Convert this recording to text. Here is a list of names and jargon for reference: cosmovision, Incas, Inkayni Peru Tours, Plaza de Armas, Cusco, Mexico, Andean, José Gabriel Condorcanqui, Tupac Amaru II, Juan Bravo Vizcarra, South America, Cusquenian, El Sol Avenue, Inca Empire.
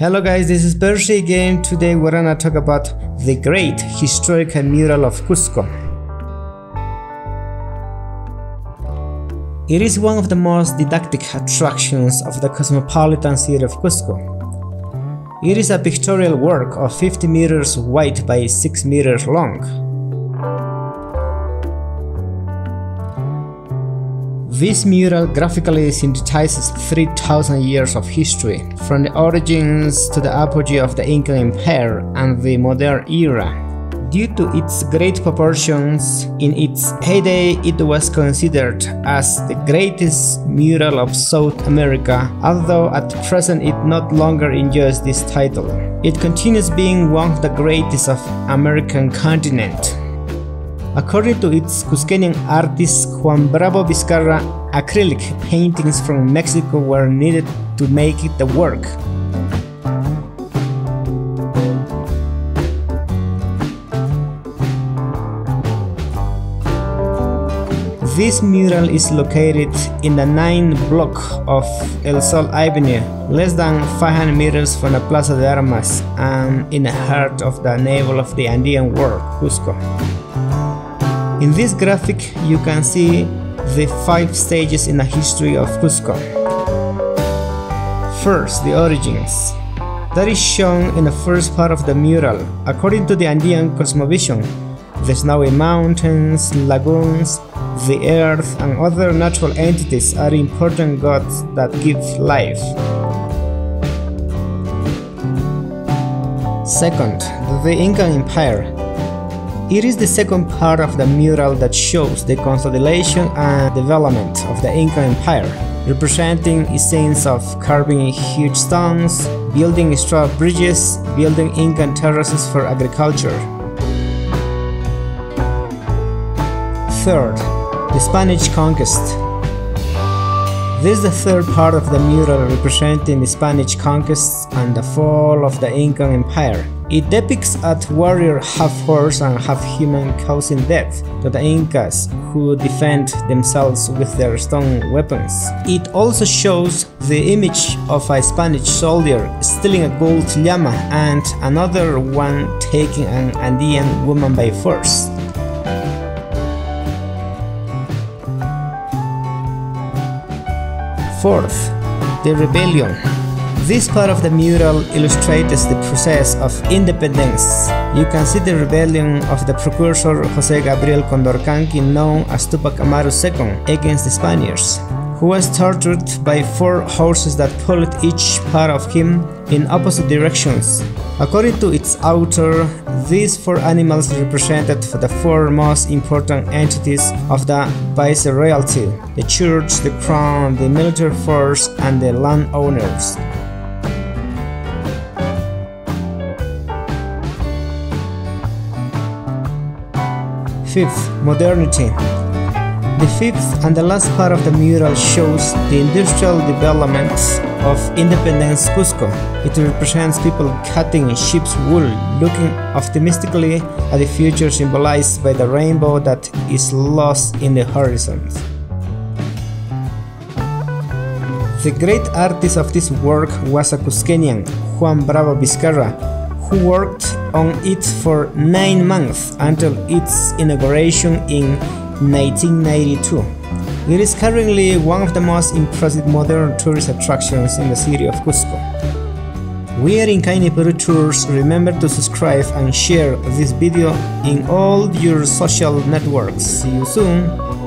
Hello guys, this is Percy again. Today we're gonna talk about the great historical mural of Cusco. It is one of the most didactic attractions of the cosmopolitan city of Cusco. It is a pictorial work of 50 meters wide by 6 meters long. This mural graphically synthesizes 3,000 years of history, from the origins to the apogee of the Inca Empire and the modern era. Due to its great proportions, in its heyday it was considered as the greatest mural of South America, although at present it no longer enjoys this title. It continues being one of the greatest of the American continent. According to its Cuscanian artist Juan Bravo Vizcarra, acrylic paintings from Mexico were needed to make the work. This mural is located in the 9th block of El Sol Avenue, less than 500 meters from the Plaza de Armas and in the heart of the navel of the Andean world, Cusco. In this graphic, you can see the 5 stages in the history of Cusco. First, the origins. That is shown in the first part of the mural. According to the Andean cosmovision, the snowy mountains, lagoons, the earth and other natural entities are important gods that give life. Second, the Inca Empire. It is the second part of the mural that shows the consolidation and development of the Inca Empire, representing scenes of carving huge stones, building straw bridges, building Incan terraces for agriculture. Third, the Spanish conquest. This is the third part of the mural representing the Spanish conquest and the fall of the Inca Empire. It depicts a warrior half-horse and half-human causing death to the Incas, who defend themselves with their stone weapons. It also shows the image of a Spanish soldier stealing a gold llama and another one taking an Andean woman by force. Fourth, the rebellion. This part of the mural illustrates the process of independence. You can see the rebellion of the precursor José Gabriel Condorcanqui, known as Tupac Amaru II, against the Spaniards, who was tortured by 4 horses that pulled each part of him in opposite directions. According to its author, these 4 animals represented the 4 most important entities of the viceroyalty: the church, the crown, the military force, and the landowners. Fifth, modernity. The 5th and the last part of the mural shows the industrial development of Independence Cusco. It represents people cutting sheep's wool, looking optimistically at the future symbolized by the rainbow that is lost in the horizon. The great artist of this work was a Cuscanian, Juan Bravo Vizcarra, who worked on it for 9 months until its inauguration in 1992. It is currently one of the most impressive modern tourist attractions in the city of Cusco. We at Inkayni Peru Tours, remember to subscribe and share this video in all your social networks. See you soon!